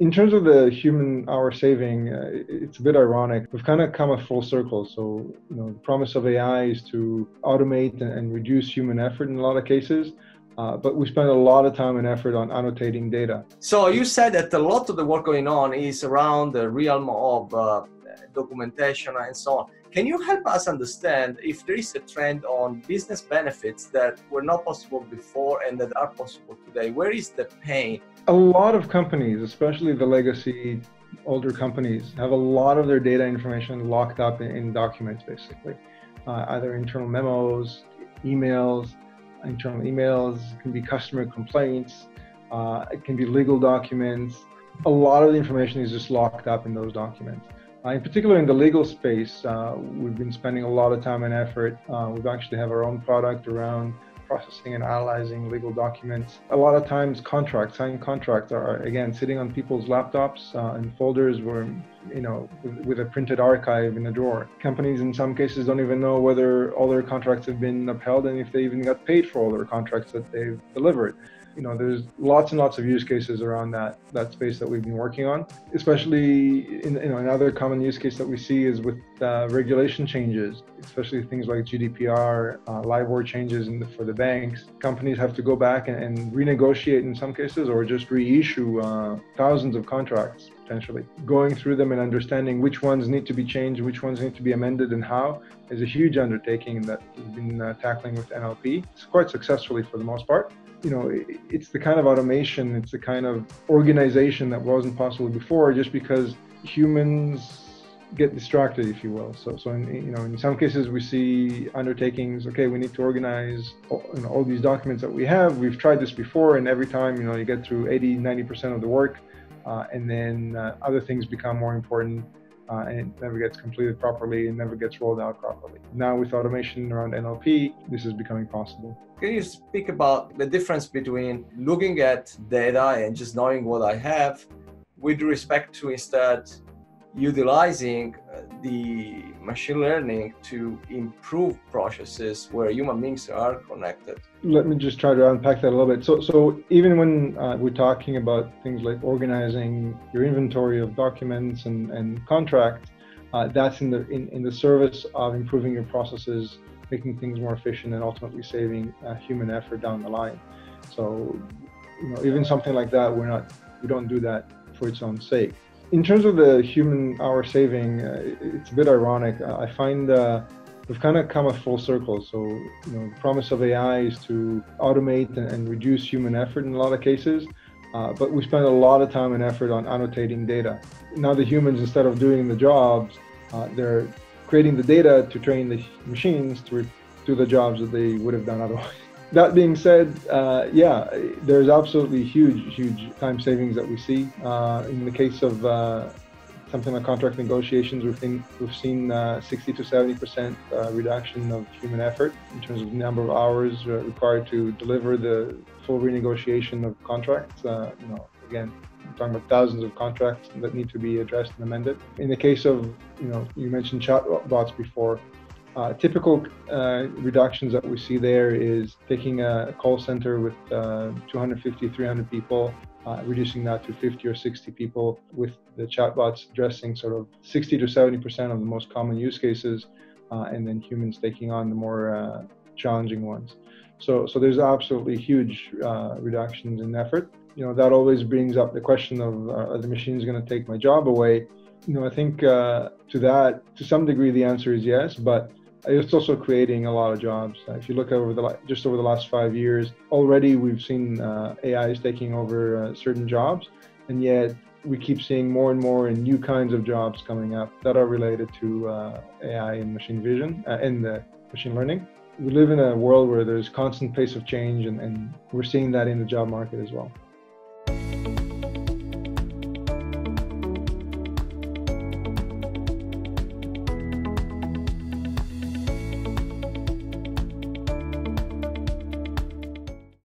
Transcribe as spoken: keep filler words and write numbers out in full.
In terms of the human hour saving, uh, it's a bit ironic. We've kind of come a full circle. So, you know, the promise of A I is to automate and reduce human effort in a lot of cases. Uh, but we spend a lot of time and effort on annotating data. So you said that a lot of the work going on is around the realm of uh, documentation and so on. Can you help us understand if there is a trend on business benefits that were not possible before and that are possible today? Where is the pain? A lot of companies, especially the legacy older companies, have a lot of their data information locked up in, in documents, basically, uh, either internal memos, emails, internal emails, it can be customer complaints, uh, it can be legal documents. A lot of the information is just locked up in those documents. Uh, in particular, in the legal space, uh, we've been spending a lot of time and effort. Uh, we actually have our own product around processing and analyzing legal documents. A lot of times, contracts, signed contracts, are again sitting on people's laptops uh, in folders, where you know, with, with a printed archive in a drawer. Companies, in some cases, don't even know whether all their contracts have been upheld and if they even got paid for all their contracts that they've delivered. You know, there's lots and lots of use cases around that that space that we've been working on. Especially, in, you know, another common use case that we see is with uh, regulation changes, especially things like G D P R, uh, LIBOR changes in the, for the banks. Companies have to go back and, and renegotiate in some cases, or just reissue uh, thousands of contracts potentially. Going through them and understanding which ones need to be changed, which ones need to be amended, and how is a huge undertaking that we've been uh, tackling with N L P. It's quite successfully for the most part. You know, it's the kind of automation, it's the kind of organization that wasn't possible before, just because humans get distracted, if you will. So, so in, you know, in some cases we see undertakings. Okay, we need to organize all, you know, all these documents that we have. We've tried this before, and every time, you know, you get through eighty, ninety percent of the work, uh, and then uh, other things become more important. Uh, and it never gets completed properly and never gets rolled out properly. Now with automation around N L P, this is becoming possible. Can you speak about the difference between looking at data and just knowing what I have with respect to instead utilizing the machine learning to improve processes where human beings are connected? Let me just try to unpack that a little bit. So, so even when uh, we're talking about things like organizing your inventory of documents and, and contracts, uh, that's in the, in, in the service of improving your processes, making things more efficient, and ultimately saving uh, human effort down the line. So, you know, even something like that, we're not, we don't do that for its own sake. In terms of the human hour saving, uh, it's a bit ironic. Uh, I find uh, we've kind of come a full circle. So, you know, the promise of A I is to automate and, and reduce human effort in a lot of cases. Uh, but we spend a lot of time and effort on annotating data. Now the humans, instead of doing the jobs, uh, they're creating the data to train the machines to do the jobs that they would have done otherwise. That being said, uh, yeah, there's absolutely huge, huge time savings that we see. Uh, in the case of uh, something like contract negotiations, we've seen, we've seen uh, sixty to seventy percent uh, reduction of human effort in terms of the number of hours uh, required to deliver the full renegotiation of contracts. Uh, you know, again, we're talking about thousands of contracts that need to be addressed and amended. In the case of, you know, you mentioned chatbots before. Uh, typical uh, reductions that we see there is taking a call center with uh, two hundred fifty, three hundred people, uh, reducing that to fifty or sixty people, with the chatbots addressing sort of sixty to seventy percent of the most common use cases, uh, and then humans taking on the more uh, challenging ones. So, so there's absolutely huge uh, reductions in effort. You know, that always brings up the question of uh, are the machines going to take my job away? You know, I think uh, to that, to some degree, the answer is yes, but it's also creating a lot of jobs. If you look over the just over the last five years, already we've seen uh, A I is taking over uh, certain jobs, and yet we keep seeing more and more and new kinds of jobs coming up that are related to uh, A I and machine vision uh, and the machine learning. We live in a world where there's constant pace of change, and, and we're seeing that in the job market as well.